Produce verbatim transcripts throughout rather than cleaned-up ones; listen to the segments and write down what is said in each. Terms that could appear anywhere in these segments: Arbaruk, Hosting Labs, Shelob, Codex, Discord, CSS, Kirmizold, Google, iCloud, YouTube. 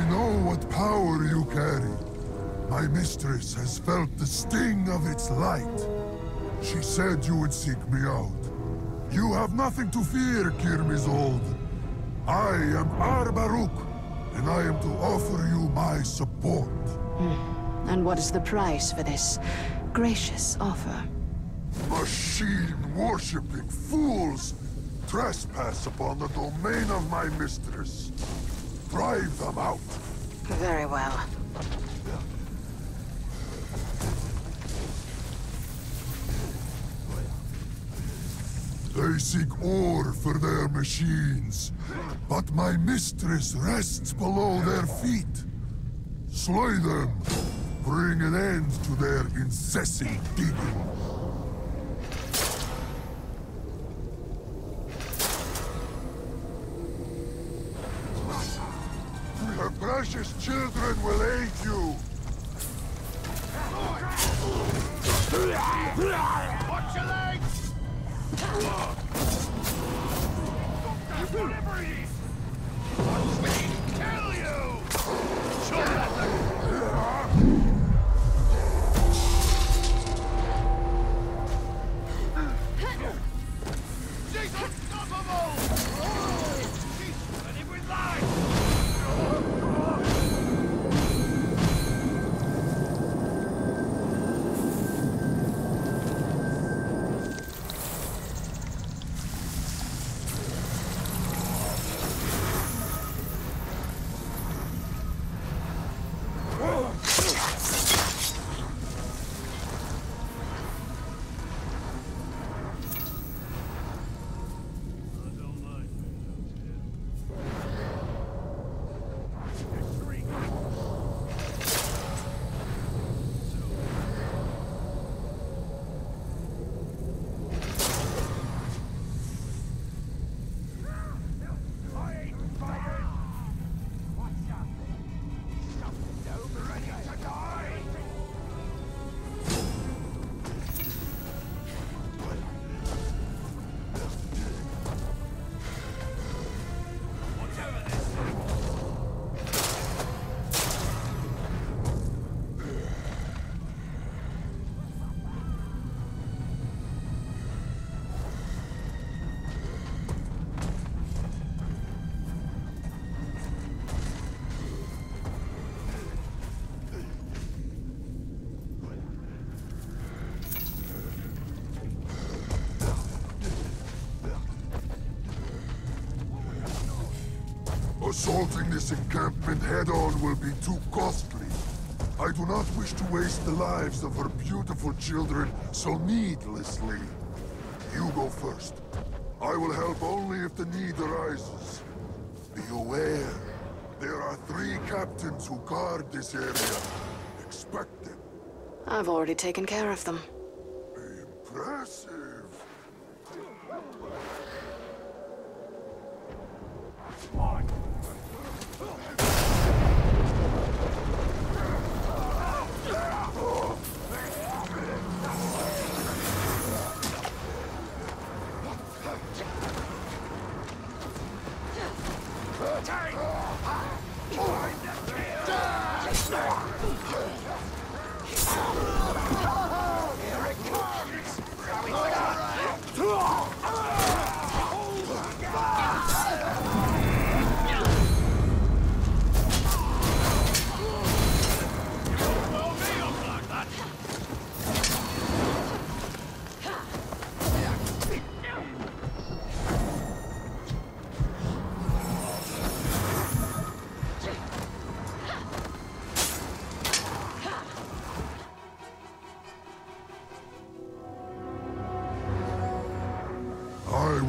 I know what power you carry. My mistress has felt the sting of its light. She said you would seek me out. You have nothing to fear, Kirmizold. I am Arbaruk, and I am to offer you my support. Mm. And what is the price for this gracious offer? Machine-worshipping fools trespass upon the domain of my mistress. Drive them out. Very well. They seek ore for their machines, but my mistress rests below their feet. Slay them. Bring an end to their incessant digging. Her precious children will aid you. Watch your legs! Stop deliveries! Watch me kill you! Children! Assaulting this encampment head-on will be too costly. I do not wish to waste the lives of her beautiful children so needlessly. You go first. I will help only if the need arises. Be aware, there are three captains who guard this area. Expect them. I've already taken care of them. Impressive. On.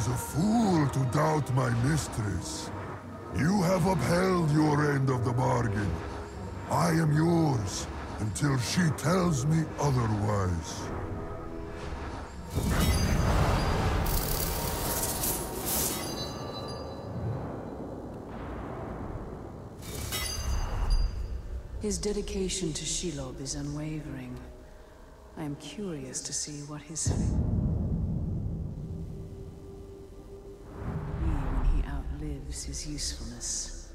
A fool to doubt my mistress. You have upheld your end of the bargain. I am yours until she tells me otherwise. His dedication to Shelob is unwavering. I am curious to see what his fate. His usefulness.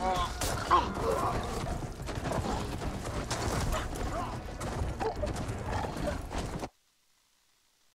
Oh.